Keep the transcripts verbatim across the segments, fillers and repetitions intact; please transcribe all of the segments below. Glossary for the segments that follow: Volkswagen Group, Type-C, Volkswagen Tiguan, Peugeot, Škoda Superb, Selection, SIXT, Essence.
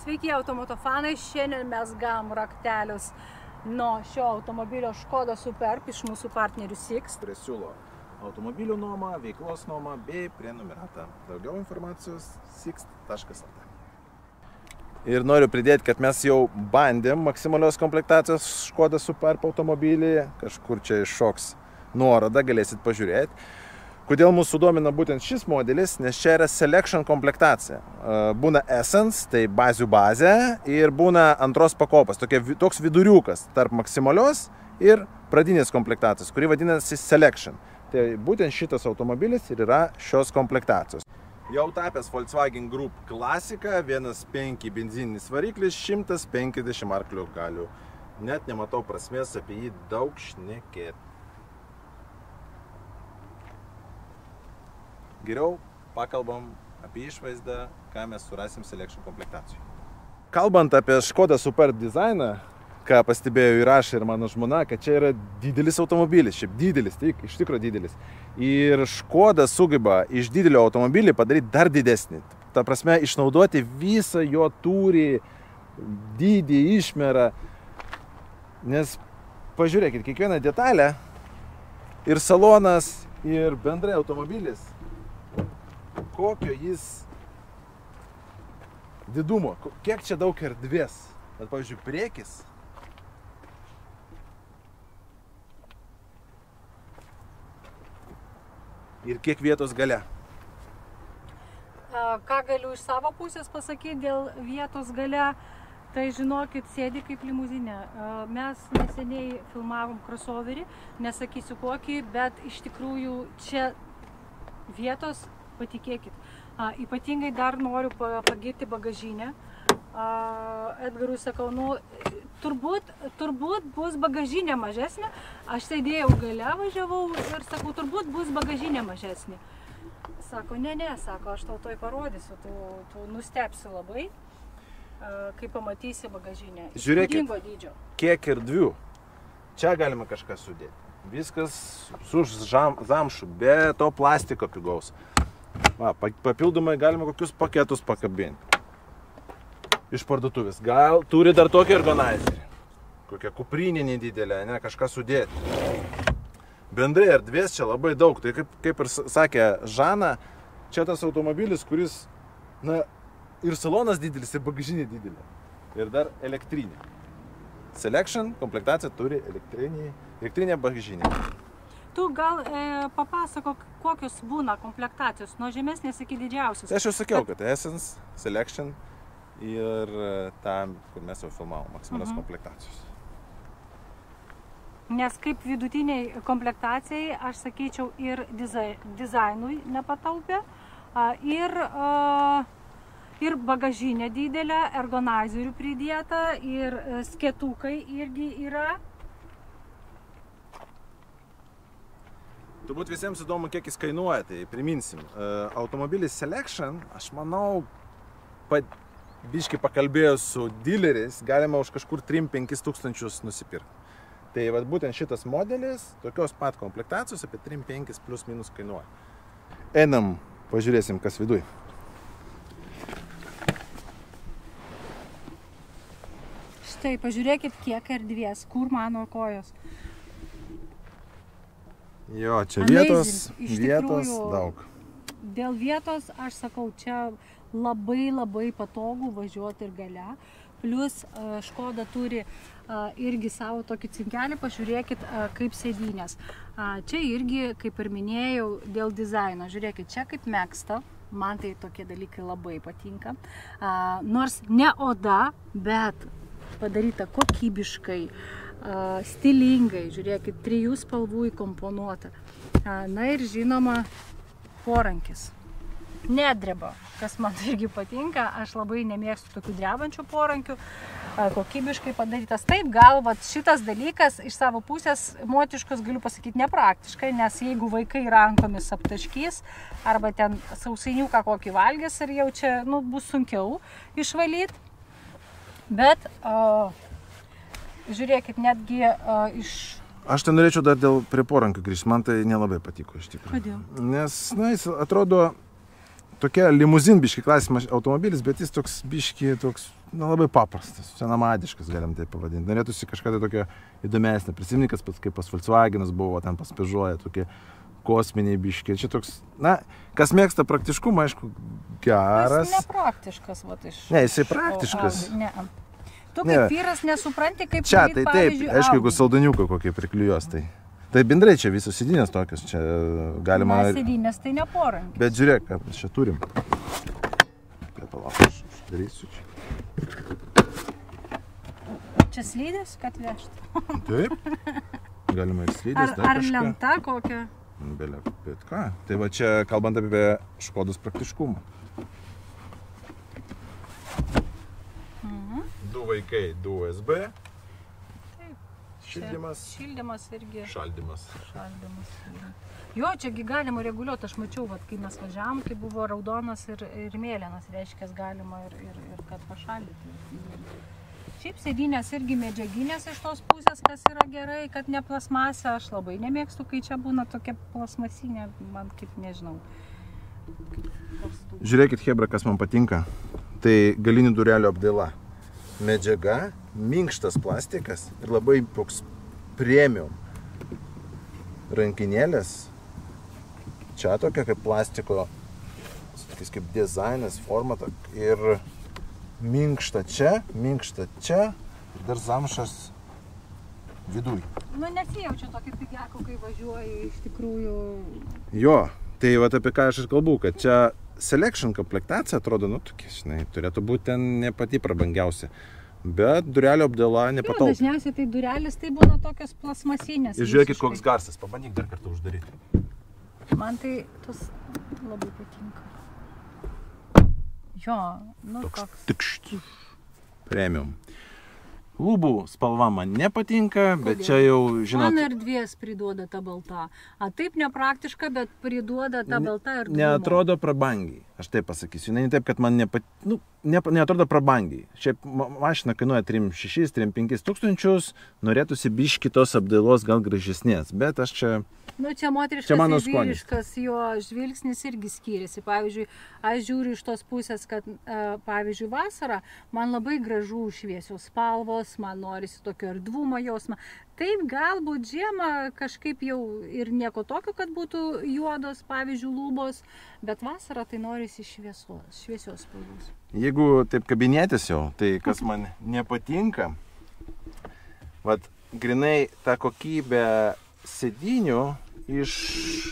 Sveiki automoto fanai, šiandien mes gavom raktelius nuo šio automobilio Škoda Superb iš mūsų partnerių SIXT. Kurie siūlo automobilių nuomą, veiklos nuomą bei prenumeratą. Daugiau informacijos sixt taškas lt. Ir noriu pridėti, kad mes jau bandėm maksimalios komplektacijos Škoda Superb automobilį. Kažkur čia iššoks nuoroda, galėsit pažiūrėti. Kodėl mūsų domina būtent šis modelis, nes čia yra Selection komplektacija. Būna Essence, tai bazių bazė, ir būna antros pakopos, tokie, toks viduriukas tarp maksimalios ir pradinės komplektacijos, kuri vadinasi Selection. Tai būtent šitas automobilis ir yra šios komplektacijos. Jau tapęs Volkswagen Group klasika, vienas penki benzininis variklis, šimtas penkiasdešimt arklių galių. Net nematau prasmės apie jį daug šnekėti. Geriau pakalbam apie išvaizdą, ką mes surasim Selection komplektacijų. Kalbant apie Škoda Superb dizainą, ką pastebėjau įrašą ir mano žmona, kad čia yra didelis automobilis, šiaip didelis, tai iš tikrųjų didelis. Ir Škoda sugeba iš didelio automobilį padaryti dar didesnį. Ta prasme, išnaudoti visą jo tūrį, dydį, išmerą. Nes pažiūrėkit, kiekvieną detalę, ir salonas, ir bendrai automobilis, kokio jis didumo, kiek čia daug erdvės. Bet, pavyzdžiui, priekis. Ir kiek vietos gale? Ką galiu iš savo pusės pasakyti dėl vietos gale, tai žinokit, sėdi kaip limuzinė. Mes neseniai filmavom crossoverį, nesakysiu kokį, bet iš tikrųjų čia vietos, patikėkit. Ypatingai dar noriu pagirti bagažinę. Edgarui sakau, nu, turbūt, turbūt bus bagažinė mažesnė. Aš sėdėjau gale, važiavau ir sakau, turbūt bus bagažinė mažesnė. Sako, ne, ne, sako, aš tau toj parodysiu, tu, tu nustepsi labai, kai pamatysi bagažinę. Žiūrėkit, kiek erdvių. Čia galima kažką sudėti. Viskas su zamšu, be to plastiko pigaus. Va, papildomai galima kokius paketus pakabinti. Iš parduotuvės. Gal turi dar tokį organizerį. Kokia kuprinė nedidelė, ne, kažką sudėti. Bendrai erdvės čia labai daug. Tai kaip, kaip ir sakė Žana, čia tas automobilis, kuris, na, ir salonas didelis, ir bagažinė didelė. Ir dar elektrinė. Selection komplektacija turi elektrinį, elektrinę bagažinę. Tu gal e, papasakok, kokios būna komplektacijos, nuo žemesnės iki didžiausios. Aš jau sakiau, kad Essence, Selection, ir tam, kur mes jau filmavom, maksimalios mhm. komplektacijos. Nes kaip vidutiniai komplektacijai, aš sakyčiau, ir dizai, dizainui nepataupė, ir, ir bagažinė didelė, ergonizerių pridėta, ir skėtukai irgi yra. Turbūt visiems įdomu, kiek jis kainuoja, tai priminsim. Automobilis Selection, aš manau, pat... biškai pakalbėjus su dealeriais, galima už kažkur tris penkis tūkstančius nusipirkti. Tai vat būtent šitas modelis, tokios pat komplektacijos, apie tris penkis plus minus kainuoja. Einam, pažiūrėsim, kas viduj. Štai, pažiūrėkit, kiek erdvės, kur mano kojos. Jo, čia vietos, vietos daug. Dėl vietos, aš sakau, čia labai labai patogų važiuoti ir gale. Plus Škoda turi irgi savo tokį cinkelį, pažiūrėkit kaip sėdynės. Čia irgi, kaip ir minėjau, dėl dizaino. Žiūrėkit, čia kaip megzta. Man tai tokie dalykai labai patinka. Nors ne oda, bet padaryta kokybiškai, stilingai. Žiūrėkit, trijų spalvų įkomponuota. Na ir žinoma, porankis. Nedreba, kas man irgi patinka, aš labai nemėgstu tokių drebančių porankių, kokybiškai padarytas. Taip, gal vat, šitas dalykas iš savo pusės motiškus galiu pasakyti nepraktiškai, nes jeigu vaikai rankomis aptaškys arba ten sausainiuką kokį valgės ir jau čia nu, bus sunkiau išvalyti, bet o, žiūrėkit netgi o, iš... Aš ten norėčiau dar dėl prie porankių grįžti, man tai nelabai patiko iš tikrųjų. Kodėl? Nes, na, jis atrodo... Tokia limuzin biški klasimas automobilis, bet jis toks biški, toks na, labai paprastas, senamadiškas, galim tai pavadinti. Norėtųsi kažką tai tokio įdomesnė. Prisiminikas, kaip pas Volkswagenas buvo, ten pas Peugeot, tokie kosminiai biškiai. Čia toks, na, kas mėgsta praktiškumą, aišku, geras. Jis nepraktiškas, va, iš... Ne, jisai praktiškas. O, ne. Tu kaip ne. Vyras nesupranti, kaip... Čia, tai taip, aišku, jeigu saldaniuką kokį prikliuos, tai... Tai bendrai čia visos sėdynės tokios, čia galima... Na, sėdynės tai ne porankis. Bet žiūrėk, ką mes čia turim. Tai palauk, aš darysiu čia. Čia slydės, kad vežti? Taip, galima ir slydės, dar kažką. Ar lenta kokia? Belė, bet ką. Tai va čia, kalbant apie Škodos praktiškumą. Du vaikai, du U S B. Šildymas. Šildymas irgi. Šaldymas. Šaldymas. Jo, čiagi galima reguliuoti, aš mačiau, vat, kai mes važiavom, kai buvo raudonas ir, ir mėlynas, reiškia, galima ir, ir, ir kad pašaldyti. Šiaip sėdynės irgi medžiaginės iš tos pusės, kas yra gerai, kad ne plasmasė, aš labai nemėgstu, kai čia būna tokia plasmasinė, man kaip nežinau. Žiūrėkit, hebra, kas man patinka, tai galinių durelio apdaila. Medžiaga, minkštas plastikas ir labai toks premium rankinėlės. Čia tokia kaip plastiko, sakys, kaip dizainas, forma ir minkšta čia, minkšta čia ir dar zamšas viduj. Nu, nesijaučiu tokį pigiaką, kai važiuoju iš tikrųjų. Jo, tai vat apie ką aš ir kalbu, kad čia Selection komplektacija atrodo, nu, tokia, žinai, turėtų būti ten ne pati prabangiausia, bet durelio apdėla nepatalpa. Jo, dažniausiai tai durelis, tai būna tokios plasmasinės. Ir žiūrėkit, koks garsas, pabandyk dar kartą uždaryti. Man tai tos labai patinka. Jo, nu, toks koks. Tikšt. Premium. Lūbų spalva man nepatinka, bet kodėl? Čia jau, žinot... Man erdvės priduoda ta balta. A, taip nepraktiška, bet priduoda ta balta ir... Neatrodo prabangiai, aš taip pasakysiu. Ne taip, kad man nepat... nu, ne, neatrodo prabangiai. Šiaip mašina kainuoja trim šešis trim penkis tūkstančius, norėtųsi biški tos apdailos gal gražesnės, bet aš čia... Nu, čia moteriškas ir vyriškas, jo žvilgsnis irgi skiriasi. Pavyzdžiui, aš žiūriu iš tos pusės, kad, pavyzdžiui, vasarą man labai gražu šviesios spalvos, man norisi tokio erdvumo jausmą. Taip, galbūt žiemą kažkaip jau ir nieko tokio, kad būtų juodos, pavyzdžiui, lūbos, bet vasarą tai norisi šviesos, šviesios spalvos. Jeigu taip kabinėtis jau, tai kas man nepatinka, vat, grinai tą kokybę sėdinių iš,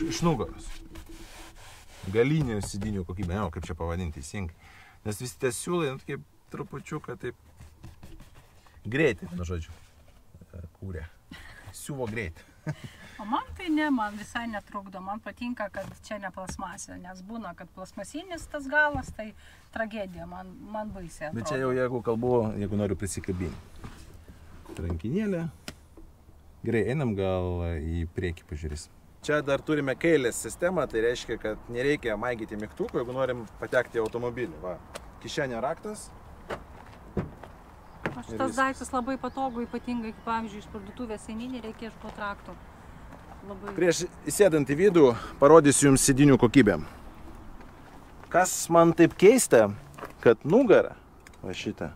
iš nugaros. Galinių sėdinių kokybę, ne, kaip čia pavadinti teisingai. Nes visi tie siūlai, nu, tokie trupučiuką, taip greitai, nu, žodžiu, kūrė. Siuvo greitai. O man tai ne, man visai netrukdo. Man patinka, kad čia ne plasmasė, nes būna, kad plasmasinis tas galas, tai tragedija, man, man baisė. Bet čia jau, jeigu kalbu, jeigu noriu prisikabinti. Rankinėlė. Gerai, einam gal į priekį pažiūrėsim. Čia dar turime keilės sistemą, tai reiškia, kad nereikia maigyti mygtukų, jeigu norim patekti į automobilį. Va, kišenė raktas. Aš tas daiktas labai patogu, ypatingai, kaip pavyzdžiui, iš parduotuvės eini, nereikia iš rakto. Labai... Prieš įsėdant į vidų parodysiu jums sėdinių kokybę. Kas man taip keista, kad nugarą, va šitą,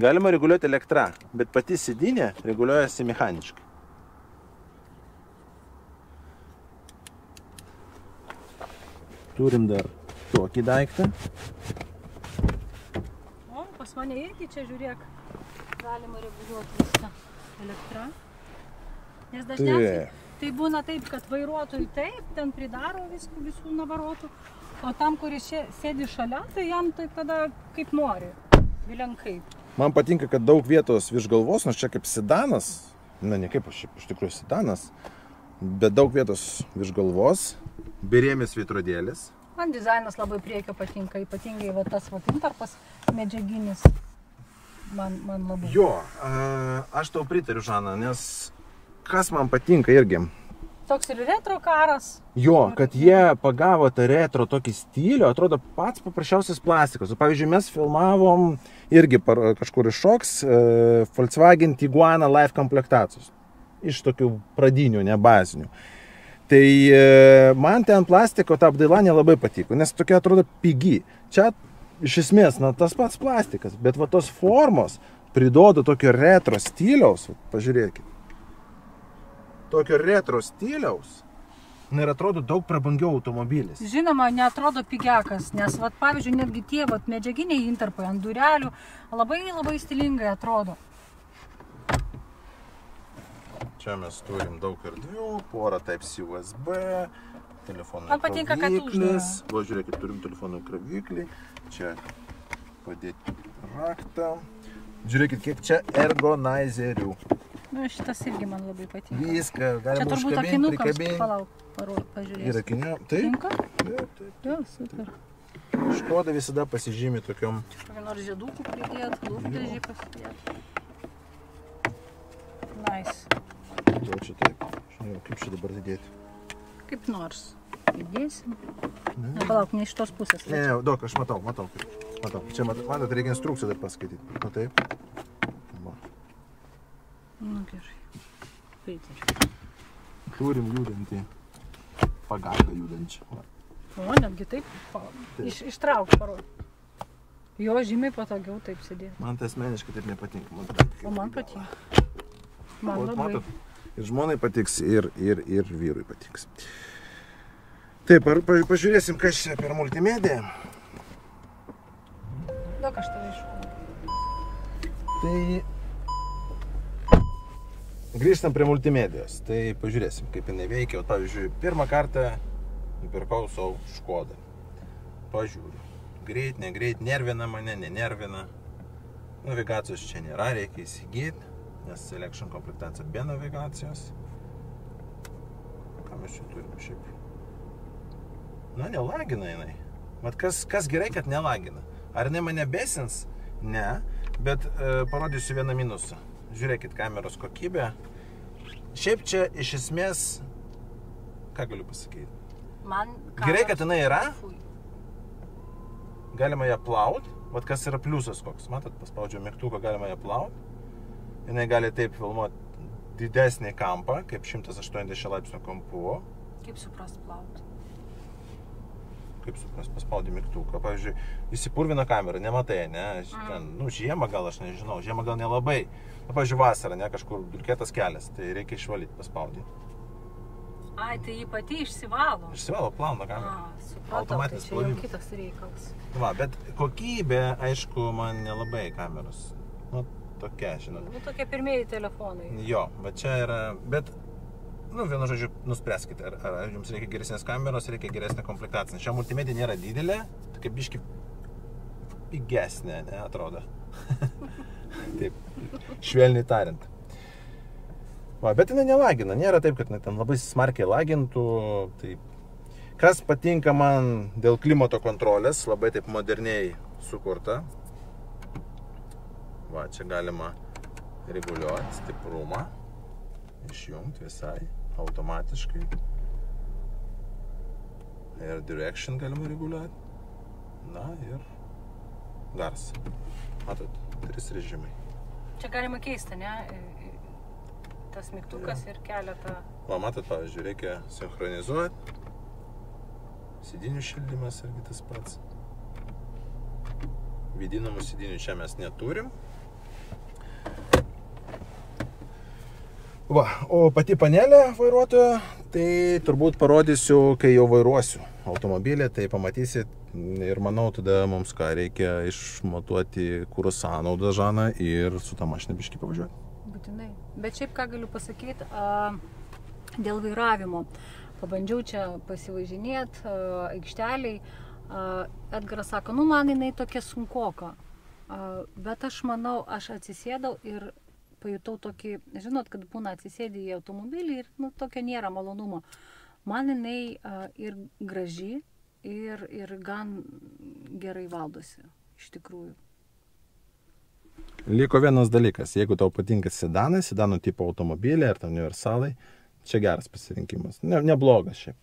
galima reguliuoti elektra, bet pati sėdinė reguliuojasi mechaniškai. Turim dar tokį daiktą. O, pas mane irgi čia, žiūrėk, galima reguliuoti visą elektrą. Nes dažniausiai tai būna taip, kad vairuotojai taip, ten pridaro visų, visų navarotų, o tam, kuris čia sėdi šalia, tai jam tai tada kaip nori, vilenkai. Man patinka, kad daug vietos virš galvos, nors čia kaip sedanas, na ne kaip aš, iš tikrųjų sedanas, bet daug vietos virš galvos. Birėmis veidrodėlis. Man dizainas labai priekio patinka, ypatingai va, tas va, intarpas medžiaginis man, man labai. Jo, a, aš tau pritariu, Žana, nes kas man patinka irgi. Toks ir retro karas. Jo, kad jie pagavo tą retro tokį stilių, atrodo pats paprasčiausias plastikas. Pavyzdžiui, mes filmavom irgi par, kažkur iššoks e, Volkswagen Tiguan Live komplektacijos. Iš tokių pradinių, ne bazinių. Tai man ten plastiko ta apdaila nelabai patiko, nes tokia atrodo pigi. Čia iš esmės, na, tas pats plastikas, bet va tos formos priduoda tokio retro stiliaus, pažiūrėkit, tokio retro stiliaus, na ir atrodo daug prabangiau automobilis. Žinoma, neatrodo pigiakas, nes, vat, pavyzdžiui, netgi tie vat, medžiaginiai intarpai ant durelių labai labai stilingai atrodo. Čia mes turim daug erdvių, porą Type-C U S B, telefonų įkroviklis, va žiūrėkit, turim telefonų įkroviklį, čia padėti raktą, žiūrėkit, kiek čia ergonaizerių. Nu, šitas irgi man labai patinka. Viską galima užkabinti, prikabinti. Palauk, pažiūrėsiu. Ir akinių, taip? Taip, taip. Jo, super. Škoda visada pasižymi tokiom... Kažkokią nors žiedukų pridėt, lūpdėžį pasidėt. Nice. Todėl čia taip, žinau, kaip čia dabar didėti. Kaip nors. Didėsim. Palauk, ne iš tos pusės. Ne, ne, daug, aš matau, matau. Čia, matot, reikia instrukciją dar paskaityti. Nu, taip. Nu gerai, pritariu. Turim judantį, pagalbą judančią. O, netgi taip, ištrauk parodį. Jo žymiai patogiau taip sėdėti. Man tai asmeniškai taip nepatinka. O man patinka. Man labai. Ir žmonai patiks, ir vyrui patiks. Taip, pažiūrėsim, kas čia per multimediją. Daug aš tave iškūrėjau. Tai... Grįžtam prie multimedijos, tai pažiūrėsim, kaip jinai veikia. Pavyzdžiui, pirmą kartą nupirkau savo Škodą. Pažiūriu. Greit, negreit, nervina mane, nenervina. Navigacijos čia nėra, reikia įsigyti, nes Selection komplektacija be navigacijos. Ką mes čia turime šiaip? Na, nelagina jinai. Mat, kas gerai, kad nelagina. Ar jinai mane besins? Ne, bet parodysiu vieną minusą. Žiūrėkit kameros kokybę. Šiaip čia iš esmės, ką galiu pasakyti? Gerai, kad jinai yra. Galima ją plaut. Vat kas yra pliusas koks. Matot, paspaudžiau mygtuką, galima ją plaut. Jinai gali taip filmuoti didesnį kampą, kaip šimtas aštuoniasdešimt laipsnių kampu. Kaip suprast plaut? Kaip suprast, paspaudžiu mygtuką. Pavyzdžiui, įsipurvina kamerą, nematai, ne? Nu, žiemą gal aš nežinau, žiemą gal nelabai. Pavyzdžiui, vasarą, ne, kažkur dulkėtas kelias, tai reikia išvalyti, paspaudyti. Ai, tai jį pati išsivalo? Išsivalo, plauna kamerą. Automatinis plovimas. Tai čia jau kitas reikalas. Va, bet kokybė, aišku, man nelabai kameros. Nu, tokia, žinot. Nu, tokie pirmieji telefonai. Jo, va čia yra, bet, nu, vienu žodžiu, nuspręskite, ar jums reikia geresnės kameros, reikia geresnė komplikacija. Šia multimedija nėra didelė, tokia biški pigesnė, ne, atrodo. Taip, švelniai tariant. Va, bet jinai nelagina, nėra taip, kad ten labai smarkiai lagintų. Taip. Kas patinka man dėl klimato kontrolės, labai taip moderniai sukurta. Va, čia galima reguliuoti stiprumą, išjungti visai automatiškai. Air direction galima reguliuoti. Na ir garsą. Matot? Tris režimai. Čia galima keisti, ne? Tas mygtukas ir keletą... Va, matot, pavyzdžiui, reikia sinchronizuoti. Sėdinių šildymas irgi tas pats. Vidinamų sėdinių čia mes neturim. Va, o pati panelė vairuotojo, tai turbūt parodysiu, kai jau vairuosiu automobilį, tai pamatysit. Ir manau, tada mums ką reikia išmatuoti kuro sąnaudą, Žana, ir su tą mašiną biškį pavažiuoti. Būtinai. Bet šiaip ką galiu pasakyti, dėl vairavimo. Pabandžiau čia pasivažinėti aikšteliai. Edgaras sako, nu man jinai tokia sunkoka. Bet aš manau, aš atsisėdau ir pajutau tokį, žinot, kad būna atsisėdė į automobilį ir nu, tokio nėra malonumo. Man jinai ir graži. Ir, ir gan gerai valdosi, iš tikrųjų. Liko vienas dalykas, jeigu tau patinka sedanai, sedanų tipo automobiliai ar tam universalai, čia geras pasirinkimas, ne, neblogas šiaip.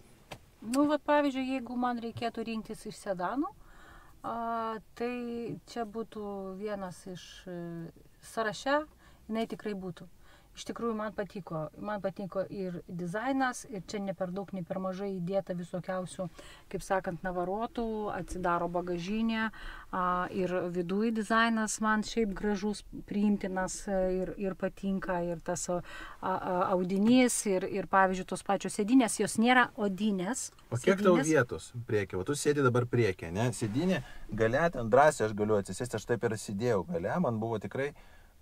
Nu, va, pavyzdžiui, jeigu man reikėtų rinktis iš sedanų, a, tai čia būtų vienas iš sąraše, jinai tikrai būtų. Iš tikrųjų man patiko, man patiko ir dizainas, ir čia ne per daug, ne per mažai įdėta visokiausių, kaip sakant, navarotų, atsidaro bagažinė, ir viduje dizainas man šiaip gražus, priimtinas ir, ir patinka, ir tas audinys, ir, ir pavyzdžiui, tos pačios sėdinės, jos nėra odinės. O kiek tau vietos priekį? O tu sėdi dabar priekį, ne? Sėdinė, galia, ten drąsiai aš galiu atsisėsti, aš taip ir sėdėjau galia, man buvo tikrai,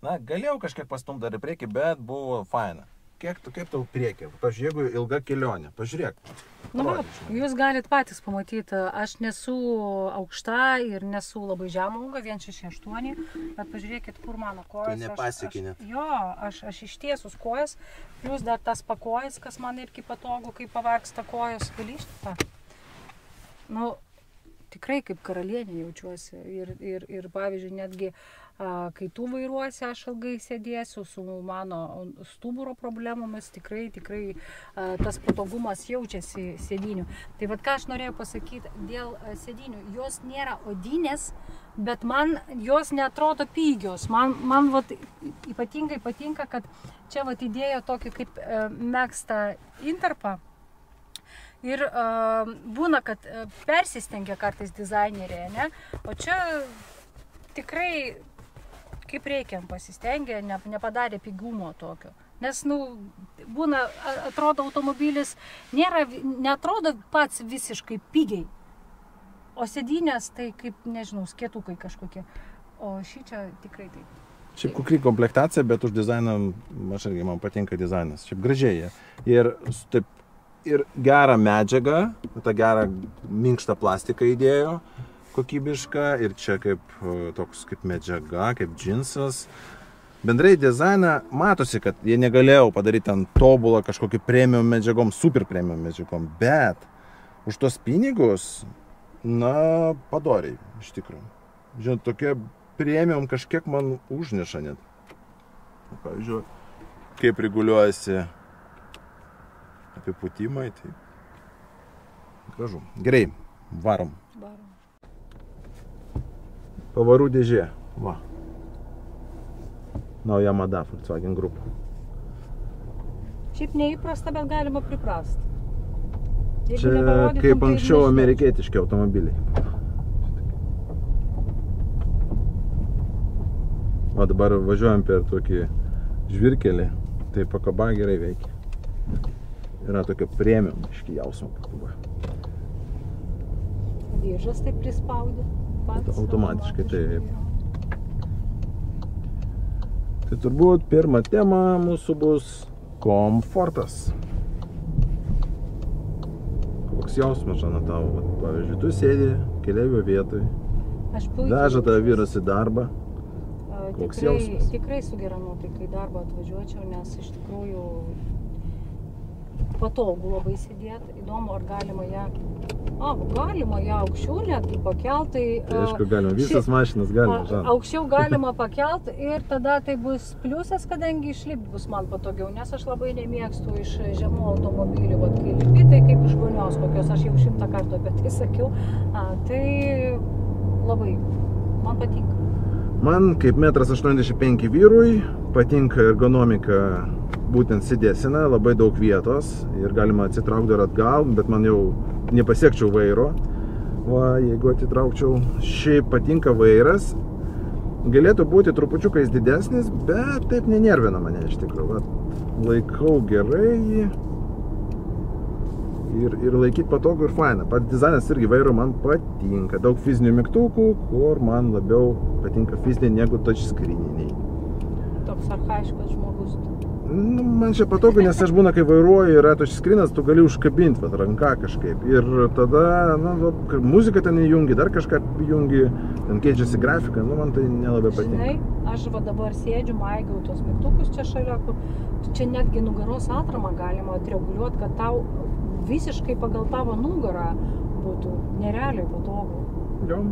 na, galėjau kažkiek pastumti dar į priekį, bet buvo faina. Kiek, kaip tau priekį? Pavyzdžiui, jeigu ilga kelionė, pažiūrėk. Nu, va, jūs galite patys pamatyti, aš nesu aukšta ir nesu labai žemą augą, vienas šešiasdešimt aštuoni, bet pažiūrėkit, kur mano kojas. Tu nepasiekinėt. Jo, aš, aš ištiesus kojas, plus dar tas pakojas, kas man irgi patogu, kai pavarksta kojas, gališti. Nu, tikrai kaip karalienė jaučiuosi ir, ir, ir pavyzdžiui, netgi kai tu vairuosi, aš ilgai sėdėsiu su mano stuburo problemomis, tikrai, tikrai tas patogumas jaučiasi sėdinių. Tai vat ką aš norėjau pasakyti dėl sėdinių, jos nėra odinės, bet man jos neatrodo pigios. Man, man vat ypatingai patinka, kad čia vat idėja tokį kaip megztą intarpą. Ir būna, kad persistengia kartais dizaineriai, ne? O čia tikrai kaip reikiam pasistengė, ne, nepadarė pigumo tokio. Nes, nu, būna, atrodo automobilis, nėra, neatrodo pats visiškai pigiai. O sėdynės tai kaip, nežinau, skėtukai kažkokie. O šį čia tikrai taip. Šiaip kukli komplektacija, bet už dizainą, aš irgi, man patinka dizainas. Šiaip gražiai. Ir taip, ir gerą medžiagą, tą gerą minkštą plastiką įdėjo. Kokybiška ir čia kaip toks kaip medžiaga, kaip džinsas. Bendrai dizainą matosi, kad jie negalėjo padaryti ant tobulą kažkokį premium medžiagom, super premium medžiagom, bet už tos pinigus, na, padoriai, iš tikrųjų. Žinot, tokie premium kažkiek man užneša net. Pavyzdžiui, kaip reguliuojasi apiputimai, tai gražu. Gerai, varom. Varom. Pavarų dėžė. Va. Nauja mada Volkswagen Group. Šiaip neįprasta, bet galima priprasti. Čia kaip anksčiau amerikietiški automobiliai. O dabar važiuojam per tokį žvirkelį. Tai pakaba gerai veikia. Yra tokio premium iškijausmo pakaba. Dėžas taip prispaudė. Automatiškai, taip. Tai turbūt pirma tema mūsų bus komfortas. Koks jausmas, Žana, tau? Pavyzdžiui, tu sėdi keleivio vietoj, veža tave vyras į darbą. Koks jausmas? Tikrai su gera nuotaika į darbą atvažiuočiau, nes iš tikrųjų patogu labai sėdėti. Įdomu, ar galima ją... A, galima ją aukščiau netgi pakeltai. Tai aišku, galima, visas mašinas galima. A, aukščiau galima pakelt ir tada tai bus pliusas, kadangi išlipti bus man patogiau, nes aš labai nemėgstu iš žemų automobilių, vat kai lipi, tai kaip iš vonios kokios, aš jau šimtą kartų apie tai sakiau, a, tai labai, man patinka. Man kaip metras aštuoniasdešimt penki vyrui patinka ergonomika, būtent sėdėsina, labai daug vietos ir galima atsitraukti ir atgal, bet man jau nepasiekčiau vairo, va, jeigu atitraukčiau. Šiaip patinka vairas, galėtų būti trupučiukais didesnis, bet taip nenervina mane iš tikrųjų. Laikau gerai jį ir, ir laikyti patogu ir faina. Pat dizainas irgi vairo man patinka, daug fizinių mygtukų, kur man labiau patinka fiziniai negu touchscreeniniai. Toks archajiškas žmogus. Nu, man čia patogu, nes aš būna, kai vairuoju, yra touchscreenas, tu gali užkabinti vat, ranką kažkaip. Ir tada, na, va, muzika ten įjungi, dar kažką įjungi, ten keičiasi grafika, nu, man tai nelabai patinka. Žinai, aš va dabar sėdžiu, maigiau tos mygtukus čia šalia, kur čia netgi nugaros atramą galima atreguliuoti, kad tau visiškai pagal tavo nugarą būtų nerealiai patogu. Jo.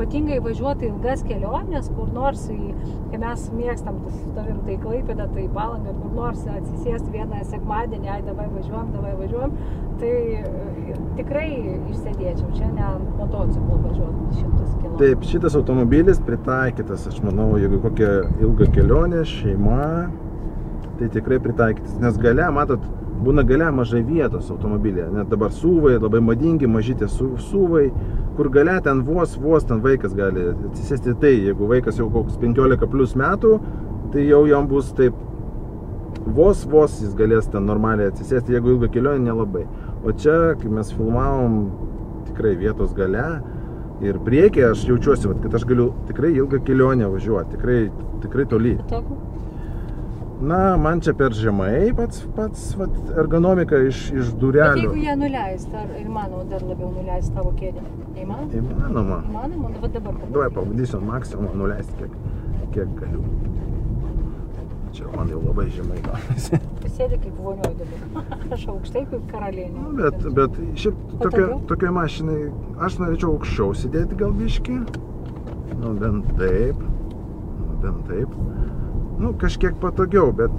ypatingai važiuoti ilgas kelionės, kur nors, į, kai mes mėgstam su tavim, tai Klaipėda, tai Palanga, kur nors atsisėsti vieną sekmadienį, ai, davai važiuojam, davai važiuojam, tai tikrai išsėdėčiau, čia ne ant motociklų važiuoti šimtus kilometrų. Taip, šitas automobilis pritaikytas, aš manau, jeigu kokia ilga kelionė, šeima, tai tikrai pritaikytas, nes gale, matot, būna gale mažai vietos automobilėje, net dabar suvai, labai madingi, mažytė suvai, kur gale ten vos, vos ten vaikas gali atsisėsti, tai jeigu vaikas jau koks penkiolika plius metų, tai jau jam bus taip vos, vos jis galės ten normaliai atsisėsti, jeigu ilga kelionė nelabai. O čia, kai mes filmavom tikrai vietos gale ir priekyje, aš jaučiuosi, kad aš galiu tikrai ilgą kelionę važiuoti, tikrai, tikrai toli. Na, man čia per žemai pats, pats vat, ergonomika iš, iš durelių. Bet jeigu jie nuleis, ar įmanoma dar labiau nuleis tavo kėdę? Įmanoma? Įmanoma. Įmanoma, dabar dabar. Duoj, pavadysiu maksimumą nuleisti, kiek, kiek galiu. Čia man jau labai žemai galvasi. Sėdi kaip vonioj dabar. Aš aukštai kaip karalienė. Nu, bet, bet šiaip tokio, tokioj mašinai, aš norėčiau aukščiau sėdėti gal biškį. Nu, bent taip. Nu, bent taip. Nu, kažkiek patogiau, bet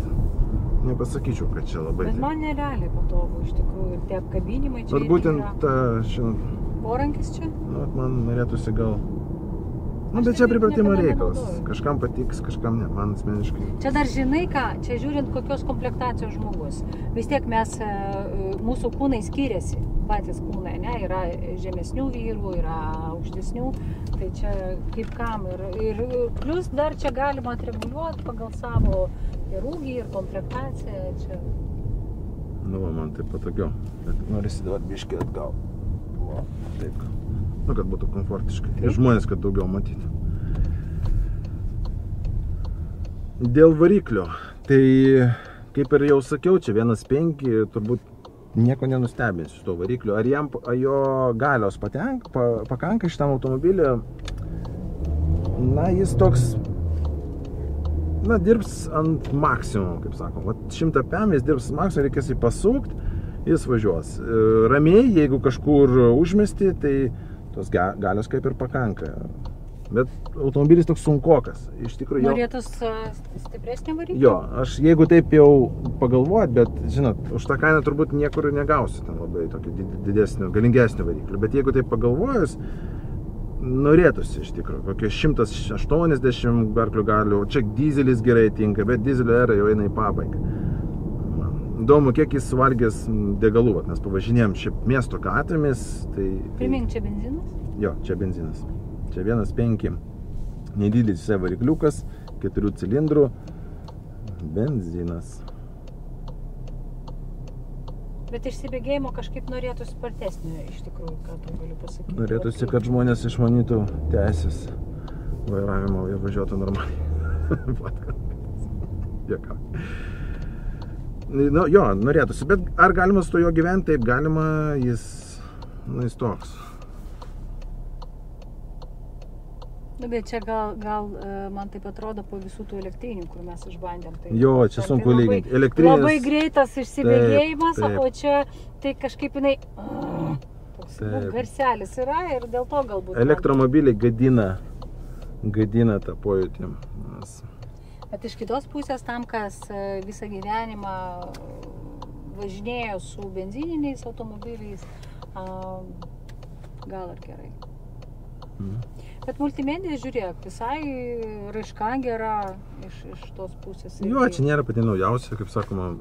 nepasakyčiau, kad čia labai... Bet man nerealiai patogu, iš tikrųjų, ir tie apkabinimai čia... Bet būtent ta... Porankis čia? Nu, man norėtųsi gal... Nu, bet čia pripratimo reikalas. Kažkam patiks, kažkam ne, man asmeniškai. Čia dar žinai ką, čia žiūrint kokios komplektacijos žmogus. Vis tiek mes, mūsų kūnai skiriasi, patys kūnai, ne? Yra žemesnių vyrų, yra aukštesnių. Tai čia kaip kam ir, ir plus dar čia galima atreguliuoti pagal savo ir ūgį, ir komplektaciją. Čia... Nu, man taip patogiau. Bet norisi dabar biškį atgal. O, taip. Nu, kad būtų komfortiškai. Ir žmonės, kad daugiau matyti. Dėl variklio. Tai, kaip ir jau sakiau, čia vienas penki, turbūt nieko nenustebinsiu su to varikliu. Ar jam jo galios patenka, pa, pakanka šitam automobiliu? Na, jis toks... Na, dirbs ant maksimum, kaip sakom. Vat šimtą pem jis dirbs maksimum, reikės jį pasukti, jis važiuos. Ramiai, jeigu kažkur užmesti, tai... Tos galios kaip ir pakanka, bet automobilis toks sunkokas, iš tikrųjų jau... Norėtus stipresnį variklį? Jo, aš jeigu taip jau pagalvojat, bet žinot, už tą kainą turbūt niekur negausi ten labai tokį didesnį, galingesnį variklį, bet jeigu taip pagalvojus, norėtųsi iš tikrųjų, kokie šimtas aštuoniasdešimt variklių galių, čia dizelis gerai tinka, bet dizelio era jau eina į pabaigą. Įdomu, kiek jis suvalgės degalų, nes pavažinėjom šiaip miesto gatvėmis, tai... Primink, čia benzinas? Jo, čia benzinas. Čia vienas penki. Nedidelis varikliukas, keturių cilindrų, benzinas. Bet išsibėgėjimo kažkaip norėtųsi spartesnio, iš tikrųjų, ką tu galiu pasakyti. Norėtųsi, kad žmonės išmanytų teisės vairavimo ir važiuotų normaliai. Jokau. Nu, jo, norėtųsi, bet ar galima su to jo gyventi? Taip, galima, jis, nu, jis toks. Nu, bet čia gal, gal man taip atrodo po visų tų elektrinių, kur mes išbandėm. Tai, jo, čia sunku lyginti. Elektrinės... Labai greitas išsibėgėjimas, taip, taip. O čia tai kažkaip jinai... Toks garselis yra ir dėl to galbūt... Elektromobiliai gadina, gadina tą pojūtį. Mes... Bet iš kitos pusės tam, kas visą gyvenimą važinėjo su benzininiais automobiliais, gal ar gerai. Mm. Bet multimedija, žiūrėk, visai raiška gera iš, iš tos pusės. Jo, čia nėra pati naujausia, kaip sakoma.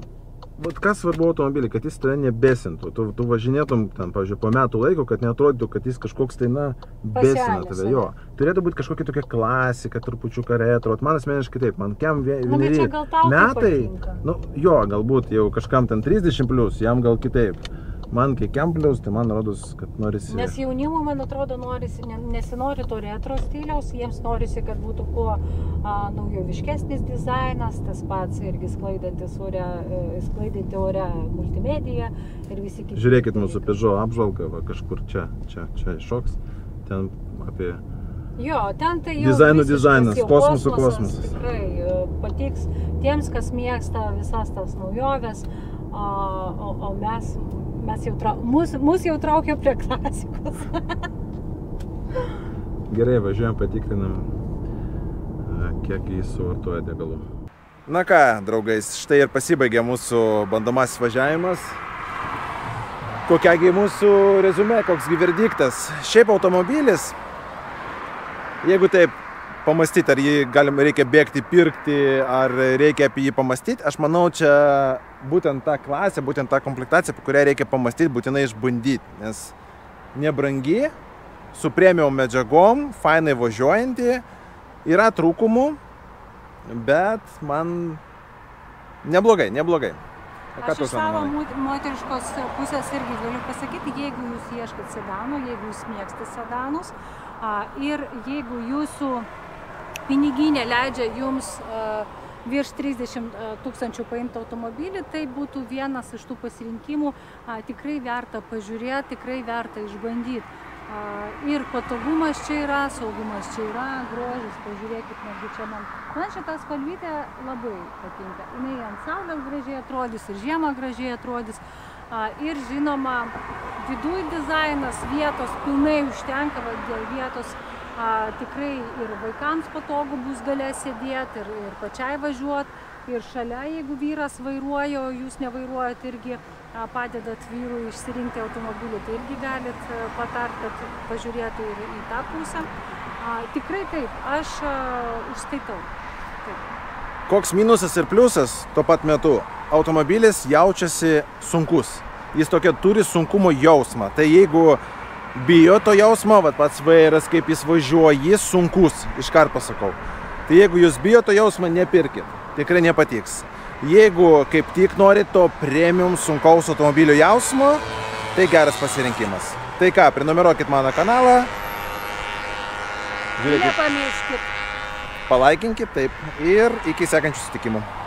Bet kas svarbu automobilį, kad jis tave nebesintų. Tu, tu važinėtum, ten, pavyzdžiui, po metų laiko, kad neatrodytų, kad jis kažkoks tai, na, besina tave. Jo. Turėtų būti kažkokia tokia klasika, trupučiuką retro. Man asmeniškai taip, man kiam vieneri metai, nu, jo, galbūt jau kažkam ten trisdešimt plius, jam gal kitaip. Man kai kiam plius, tai man rodos, kad norisi... Nes jaunimui, man atrodo, norisi, nesinori to retro stiliaus, jiems norisi, kad būtų kuo naujoviškesnis dizainas, tas pats irgi sklaidantis ore, sklaidinti ore multimediją ir visi kiti. Žiūrėkit mūsų Peugeot apžvalgą, va, kažkur čia, čia, čia iššoks, ten apie... Jo, ten tai jau dizainų dizainas, kosmosų kosmosas. Tikrai patiks tiems, kas mėgsta visas tas naujoves, o, o mes, mes jau, mus, mus jau traukia prie klasikos. Gerai, važiuojam, patikrinam, kiek jis suvartoja degalų. Na ką, draugais, štai ir pasibaigė mūsų bandomasis važiavimas. Kokiagi mūsų rezume, koksgi verdiktas. Šiaip automobilis, jeigu taip pamastyti, ar jį galima, reikia bėgti, pirkti, ar reikia apie jį pamastyti, aš manau, čia būtent tą klasę, būtent tą komplektaciją, apie kurią reikia pamastyti, būtinai išbandyti, nes nebrangi, su premium medžiagom, fainai važiuojantį, yra trūkumų, bet man neblogai, neblogai. Aš iš savo moteriškos pusės irgi galiu pasakyti, jeigu jūs ieškat sedanų, jeigu jūs mėgstate sedanus ir jeigu jūsų piniginė leidžia jums virš trisdešimt tūkstančių paimti automobilį, tai būtų vienas iš tų pasirinkimų, tikrai verta pažiūrėti, tikrai verta išbandyti. Ir patogumas čia yra, saugumas čia yra, grožis, pažiūrėkit, netgi čia man. Man šitą spalvytę labai patinka. Jis ant saulės gražiai atrodys ir žiemą gražiai atrodys. Ir žinoma, viduj dizainas, vietos pilnai užtenka, dėl vietos tikrai ir vaikams patogu bus gale sėdėti ir, ir pačiai važiuoti. Ir šalia, jeigu vyras vairuoja, o jūs nevairuojat irgi, padedat vyrui išsirinkti automobilį, tai irgi galit patarti, kad pažiūrėtų ir į tą pusę. Tikrai taip, aš užskaitau. Taip. Koks minusas ir pliusas tuo pat metu? Automobilis jaučiasi sunkus. Jis tokia turi sunkumo jausmą. Tai jeigu bijo to jausmo, vat pats vairas, kaip jis važiuoja, jis sunkus, iškart pasakau. Tai jeigu jūs bijo to jausmą, nepirkit. Tikrai nepatiks. Jeigu kaip tik nori to premium sunkaus automobilio jausmo, tai geras pasirinkimas. Tai ką, prenumeruokit mano kanalą. Nepamirškit. Palaikinkit, taip. Ir iki sekančių susitikimų.